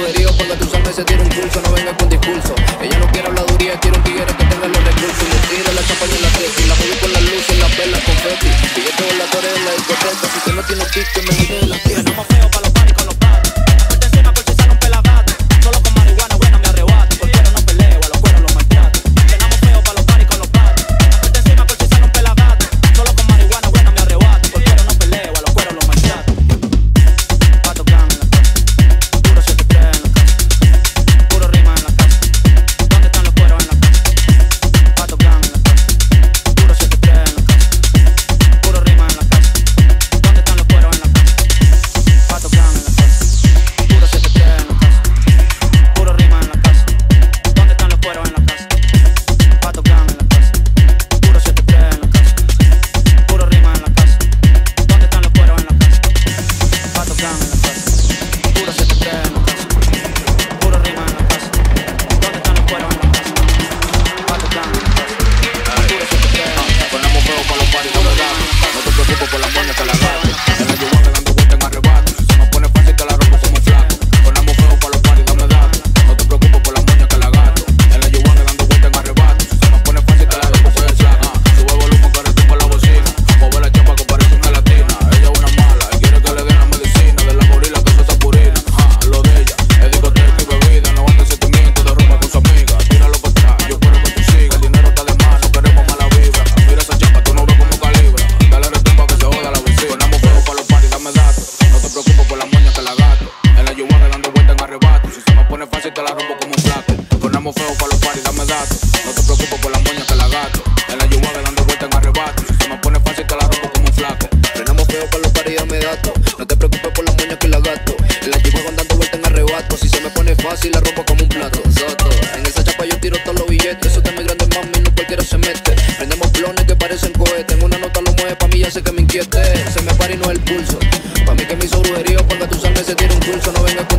poderío cuando tú sabes se tira un pulso, no venga con discurso. Ella no quiere habladuría, quiere un tigre que tenga los recursos. Le tiro la champaña en la treci, la juego con las luces, las velas, confeti. Y yo tengo la torre en la discoteca, si usted no tiene un ticket, me quito de la tierra. Somos feos para los paris con los patos. La puerta encima por si se rompe la bata. Solo con marihuana buena me arrebato, porque no nos peleo, a los cueros los maltrato. Llenamos feos para los paris con los patos. La puerta encima por si se rompe la bata. Solo con marihuana buena me arrebato, porque no nos peleo, a los cueros los maltrato. Pato plan en la casa, puro 7-3 en la casa, puro rima en la casa. ¿Dónde están los cueros en la casa? Pato plan en la casa, puro 7-3 en la casa, puro rima en la casa. ¿Dónde están los cueros en la casa? Pato plan en la casa, puro 7-3 en la casa, puro rima en la casa. ¿Dónde están los cueros en la casa? Pato plan en la casa, puro 7-3 en la casa, puro rima en la casa. ¿Dónde están los cueros en la casa? Pato plan en la casa, puro 7-3 en la casa, puro rima en la casa. ¿Dónde están los cueros en la casa? Pato plan en la casa, puro 7-3 en la casa. Ponemos fuego para los paris, no me da. No te preocupes por las moñas que las gato. En la yuguana dando vueltas en arrebato. Se nos pone fácil que la rompo como un flaco. Ponemos fuego para los paris, no me da. No te preocupes por las moñas que las gato. En la yuguana dando vueltas en arrebato. Se nos pone fácil que la rompo como un flaco. Sube volumen que retumba la bocina. Mover la chapa que parece una latina. Ella es una mala y quiere que le den la medicina. De la gorila que eso está purina. Lo de ella es discoteca y bebida. No anda en sentimiento, derrumba con su amiga. Tíralo para atrás, yo quiero que tú sigas. El dinero está de más, no queremos mala vibra. Mira esa chapa, tú no ves cómo calibra. Dale retumba que se joda la vecina. Ponemos fuego para los paris, dame datos. No te preocupes por las moñas que la gato. En la yuguana dando vueltas en arrebato. Si se me pone fácil te la rompo como un plato. Ponemos fuego para los paris, dame datos. No te preocupes por las moñas que la gato. En la yuguana dando vueltas en arrebato. Si se me pone fácil te la rompo como un flaco. Frenamos fuego para los paris, dame datos. No te preocupes por las moñas que la gato. En la yuguana dando vueltas en arrebato. Si se me pone fácil la rompo como un plato. Soto. En esa chapa yo tiro todos los billetes. Eso está muy grande, mami, no cualquiera se mete. Prendemos plones que parecen cohetes. En una nota lo mueve, pa' mí ya sé que me inquiete. Se me para y no es el pulso. Pa' mí que me hizo brujerío, porque tú sabes se tira un pulso, no venga